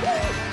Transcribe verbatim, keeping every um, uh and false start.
Hey!